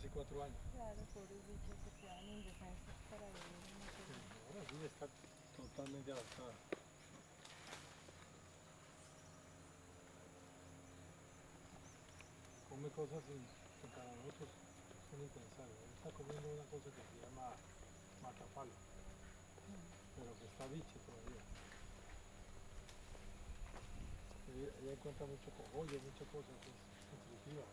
casi 4 años. Claro, pobres bichos se quedan indefensos para ver. Ahora sí está totalmente adaptada. Come cosas que para nosotros son impensables. Está comiendo una cosa que se llama matapalo, pero que está biche todavía. Ella encuentra mucho cogollo, muchas cosas que es nutritiva.